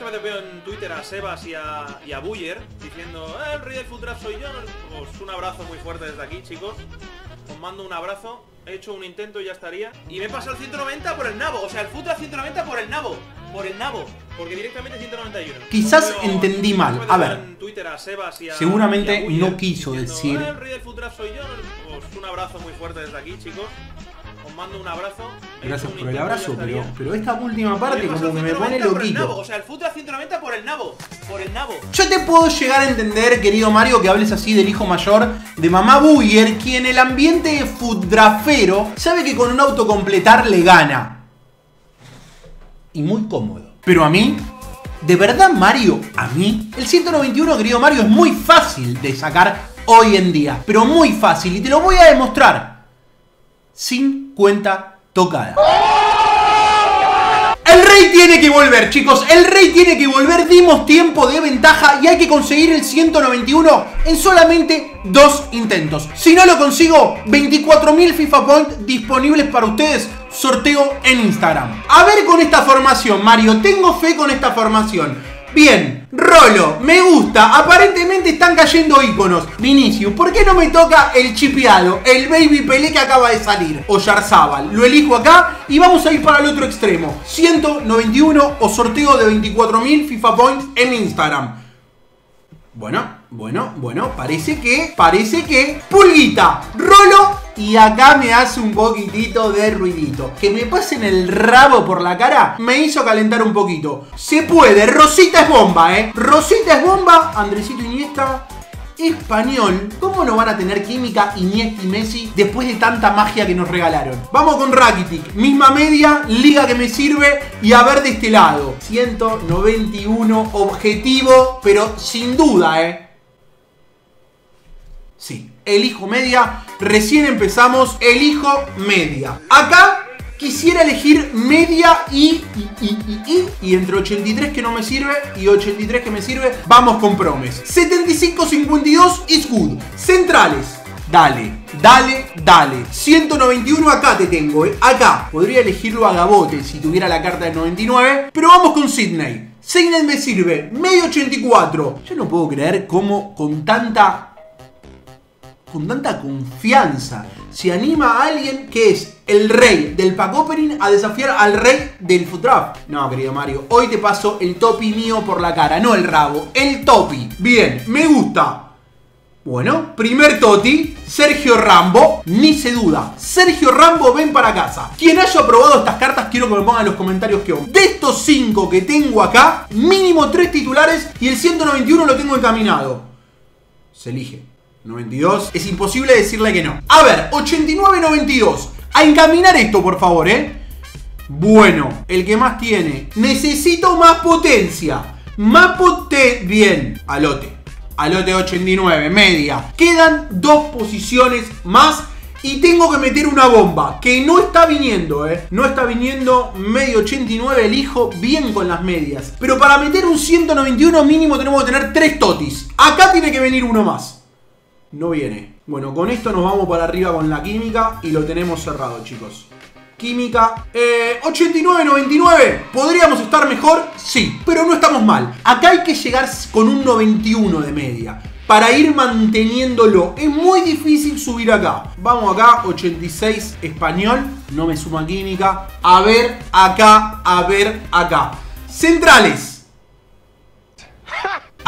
Muchas veces veo en Twitter a Sebas y a Buyer diciendo, el rey del FUT DRAFT soy yo. Pues un abrazo muy fuerte desde aquí, chicos. Os mando un abrazo. He hecho un intento y ya estaría. Y me he pasado el 190 por el nabo. O sea, el FUT DRAFT 190 por el nabo. Por el nabo. Porque directamente 191. Quizás pero entendí mal. A ver. En Twitter a Sebas y a, seguramente y a Buyer, no quiso diciendo, decir. El rey del FUT DRAFT soy yo. Pues un abrazo muy fuerte desde aquí, chicos. Os mando un abrazo. Gracias por el abrazo, pero esta última parte como que me pone loquito. O sea, el FUT DRAFT 190 por el nabo. Por el nabo. Yo te puedo llegar a entender, querido Mario, que hables así del hijo mayor de mamá Buyer, quien en el ambiente futrafero sabe que con un auto completar le gana. Y muy cómodo. Pero a mí, de verdad, Mario, a mí, el 191, querido Mario, es muy fácil de sacar hoy en día. Pero muy fácil, y te lo voy a demostrar. 50 tocadas. El rey tiene que volver, chicos. El rey tiene que volver. Dimos tiempo de ventaja y hay que conseguir el 191 en solamente 2 intentos. Si no lo consigo, 24.000 FIFA Points disponibles para ustedes. Sorteo en Instagram. A ver con esta formación, Mario. Tengo fe con esta formación. Bien, Rolo, me gusta. Aparentemente están cayendo íconos. Vinicius, ¿por qué no me toca el chipeado? El baby Pelé que acaba de salir. Oyarzábal, lo elijo acá. Y vamos a ir para el otro extremo. 191 o sorteo de 24.000 FIFA Points en Instagram. Bueno, parece que... Pulguita, Rolo. Y acá me hace un poquitito de ruidito. Que me pasen el rabo por la cara me hizo calentar un poquito. Se puede, Rosita es bomba, Rosita es bomba, Andresito Iniesta, español. ¿Cómo no van a tener química Iniesta y Messi después de tanta magia que nos regalaron? Vamos con Rakitic, misma media, liga que me sirve. Y a ver de este lado, 191, objetivo, pero sin duda, sí. Elijo media, recién empezamos, elijo media. Acá quisiera elegir media y entre 83 que no me sirve y 83 que me sirve, vamos con promes. 75-52 is good. Centrales, dale. 191 acá te tengo, acá. Podría elegirlo a Gabote si tuviera la carta de 99, pero vamos con Sydney. Sydney me sirve, medio 84. Yo no puedo creer cómo con tanta confianza se anima a alguien que es el rey del pack opening a desafiar al rey del FUT DRAFT. No, querido Mario, hoy te paso el topi mío por la cara, no el rabo, el topi. Bien, me gusta. Bueno, primer toti, Sergio Rambo, ni se duda. Sergio Rambo, ven para casa. Quien haya probado estas cartas, quiero que me pongan en los comentarios qué onda. De estos 5 que tengo acá, mínimo 3 titulares y el 191 lo tengo encaminado. Se elige. 92, es imposible decirle que no. A ver, 89-92. A encaminar esto, por favor, Bueno, el que más tiene. Necesito más potencia. Bien, alote 89, media. Quedan 2 posiciones más. Y tengo que meter una bomba, que no está viniendo, No está viniendo, medio 89, elijo bien con las medias. Pero para meter un 191 mínimo tenemos que tener 3 totis. Acá tiene que venir uno más. No viene. Bueno, con esto nos vamos para arriba con la química y lo tenemos cerrado, chicos. Química. 89-99. ¿Podríamos estar mejor? Sí, pero no estamos mal. Acá hay que llegar con un 91 de media para ir manteniéndolo. Es muy difícil subir acá. Vamos acá, 86 español. No me suma química. A ver acá, Centrales.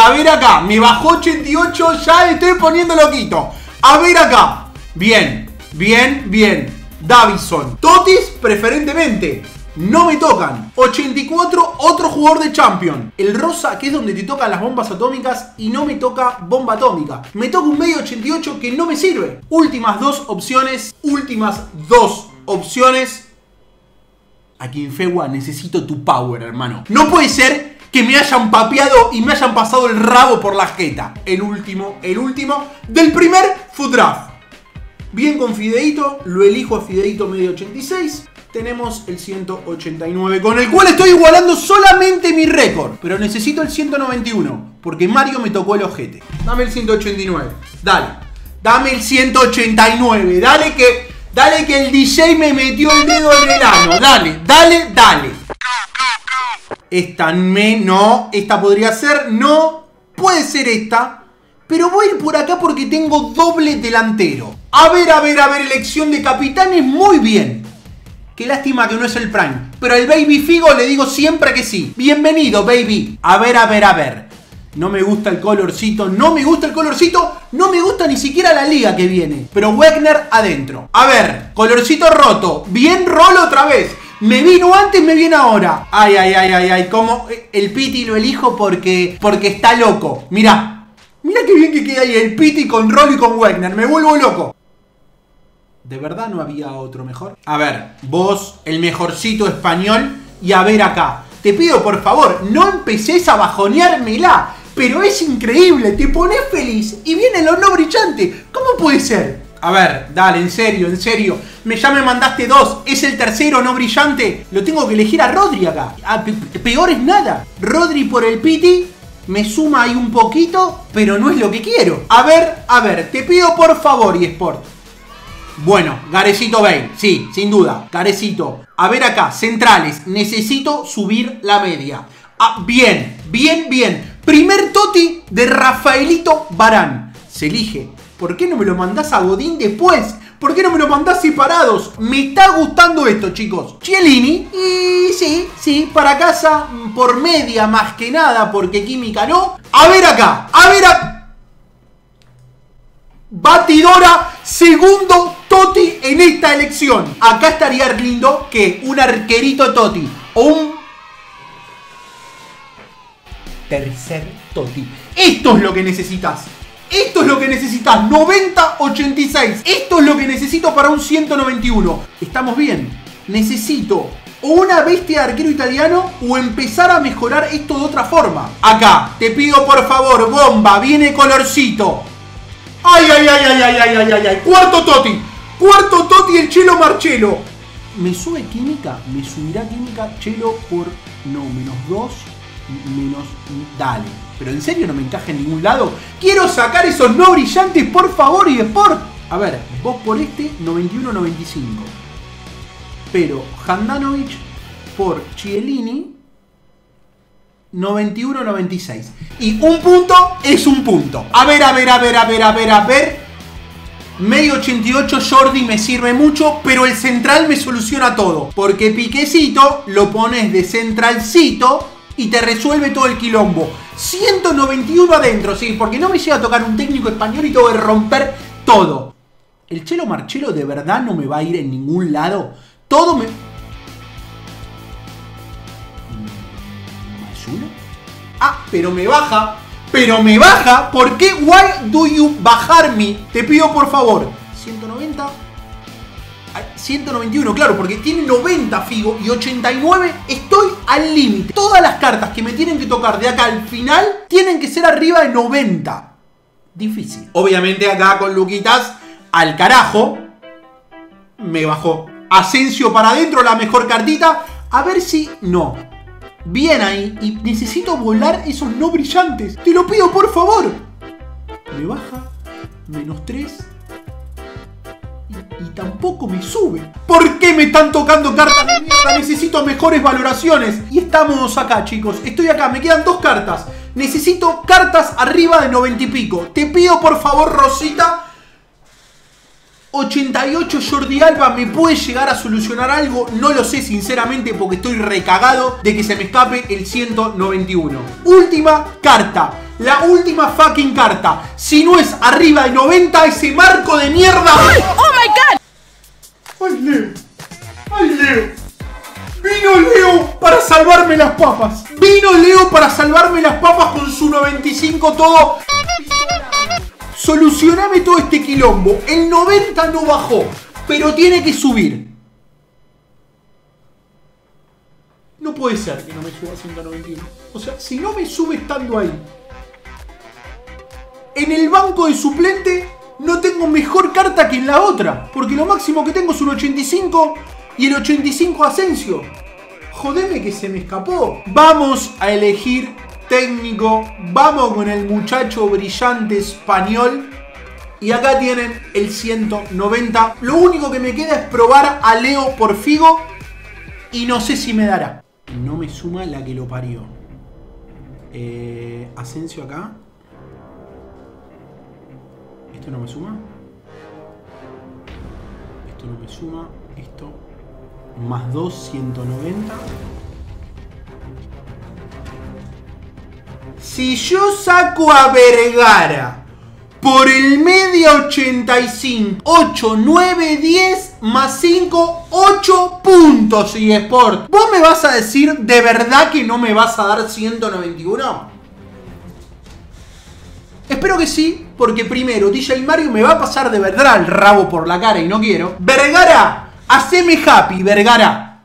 A ver acá, me bajó 88, ya estoy poniendo loquito. A ver acá, bien. Davidson, totis preferentemente, no me tocan. 84, otro jugador de Champions. El rosa, que es donde te tocan las bombas atómicas y no me toca bomba atómica. Me toca un medio 88 que no me sirve. Últimas dos opciones. Aquí en Fegua necesito tu power, hermano. No puede ser que me hayan papeado y me hayan pasado el rabo por la jeta. El último del primer FUT DRAFT. Bien con Fideito, lo elijo a Fideito medio 86. Tenemos el 189 con el cual estoy igualando solamente mi récord. Pero necesito el 191 porque Mario me tocó el ojete. Dame el 189, dame el 189, dale que el DJ me metió el dedo en el ano. Dale. No, esta podría ser. No, puede ser esta. Pero voy a ir por acá porque tengo doble delantero. A ver, elección de capitanes, muy bien. Qué lástima que no es el Prime. Pero el Baby Figo le digo siempre que sí. Bienvenido, Baby. A ver. No me gusta el colorcito, no me gusta ni siquiera la liga que viene. Pero Wagner adentro. A ver, colorcito roto. Bien Rolo otra vez. Me vino antes, me viene ahora. Ay, como el Pity lo elijo porque está loco. Mirá qué bien que queda ahí el Pity con Rolo y con Wagner. Me vuelvo loco. ¿De verdad no había otro mejor? A ver, vos, el mejorcito español. Y a ver acá. Te pido por favor, no empecés a bajoneármela. Pero es increíble, te pones feliz y viene lo no brillante. ¿Cómo puede ser? A ver, dale, en serio. Ya me mandaste dos, es el tercero no brillante. Lo tengo que elegir a Rodri acá. Peor es nada. Rodri por el Pity, me suma ahí un poquito, pero no es lo que quiero. A ver, te pido por favor, eSport. Bueno, Garecito Bale, sí, sin duda, Garecito. A ver acá, centrales, necesito subir la media. Bien. Primer toti de Rafaelito Barán. Se elige. ¿Por qué no me lo mandás a Godín después? ¿Por qué no me lo mandás separados? Me está gustando esto, chicos. Chiellini. Y sí, para casa por media más que nada, porque química no. A ver acá. Batidora, segundo toti en esta elección. Acá estaría lindo que un arquerito toti o un tercer toti. Esto es lo que necesitas. 90-86. Esto es lo que necesito para un 191. Estamos bien. Necesito o una bestia de arquero italiano o empezar a mejorar esto de otra forma. Acá, te pido por favor, bomba. Viene colorcito. Ay. Cuarto toti, el Chelo Marcelo. ¿Me sube química? Me subirá química Chelo por... No, -2. Menos, dale. Pero en serio no me encaja en ningún lado. Quiero sacar esos no brillantes, por favor, y Sport. A ver, vos por este 91-95. Pero Handanovic por Chiellini 91-96. Y un punto es un punto. A ver. Medio 88 Jordi me sirve mucho, pero el central me soluciona todo. Porque Piquecito lo pones de centralcito y te resuelve todo el quilombo. 191 adentro, sí, porque no me llega a tocar un técnico español y tengo que romper todo. El Chelo Marcelo de verdad no me va a ir en ningún lado. Todo me... ¿Más uno? Ah, pero me baja. ¿Por qué? Why do you bajar me? Te pido por favor. 190... 191, claro, porque tiene 90 Figo y 89, estoy al límite. Todas las cartas que me tienen que tocar de acá al final tienen que ser arriba de 90. Difícil. Obviamente acá con Luquitas, al carajo, me bajó. Asensio para adentro, la mejor cartita. A ver si no. Bien ahí, y necesito volar esos no brillantes. Te lo pido, por favor. Me baja, -3. Y tampoco me sube. ¿Por qué me están tocando cartas de mierda? Necesito mejores valoraciones. Y estamos acá, chicos. Estoy acá, me quedan dos cartas. Necesito cartas arriba de 90 y pico. Te pido por favor, Rosita. 88 Jordi Alba, ¿me puede llegar a solucionar algo? No lo sé sinceramente porque estoy recagado de que se me escape el 191. Última carta. La última fucking carta. Si no es arriba de 90, ese marco de mierda. ¡Oh, my God! ¡Ay, Leo! Vino Leo para salvarme las papas. Con su 95 todo. Solucioname todo este quilombo. El 90 no bajó, pero tiene que subir. No puede ser que no me suba a 191. O sea, si no me sube estando ahí, en el banco de suplente no tengo mejor carta que en la otra. Porque lo máximo que tengo es un 85 y el 85 Asensio. Jodeme que se me escapó. Vamos a elegir técnico. Vamos con el muchacho brillante español. Y acá tienen el 190. Lo único que me queda es probar a Leo por Figo. Y no sé si me dará. No me suma la que lo parió. Asensio acá. Esto no me suma. Esto no me suma. Esto. Más 2, 190. Si yo saco a Vergara por el medio 85, 8, 9, 10, más 5, 8 puntos y Sport. ¿Vos me vas a decir de verdad que no me vas a dar 191? Espero que sí, porque primero DJ Mario me va a pasar de verdad el rabo por la cara y no quiero. Vergara, haceme happy, Vergara.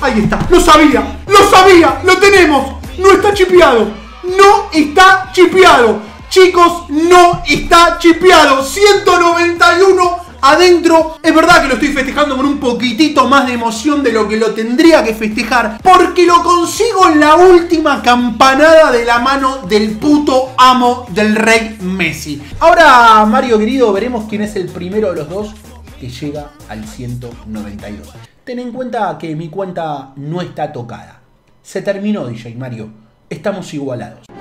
Ahí está, lo sabía, lo sabía, lo tenemos. No está chipeado, no está chipeado. Chicos, no está chipeado. 191 adentro. Es verdad que lo estoy festejando con un poquitito más de emoción de lo que lo tendría que festejar, porque lo consigo en la última campanada de la mano del puto amo del rey Messi. Ahora, Mario querido, veremos quién es el primero de los dos que llega al 192. Ten en cuenta que mi cuenta no está tocada. Se terminó, DJ Mario. Estamos igualados.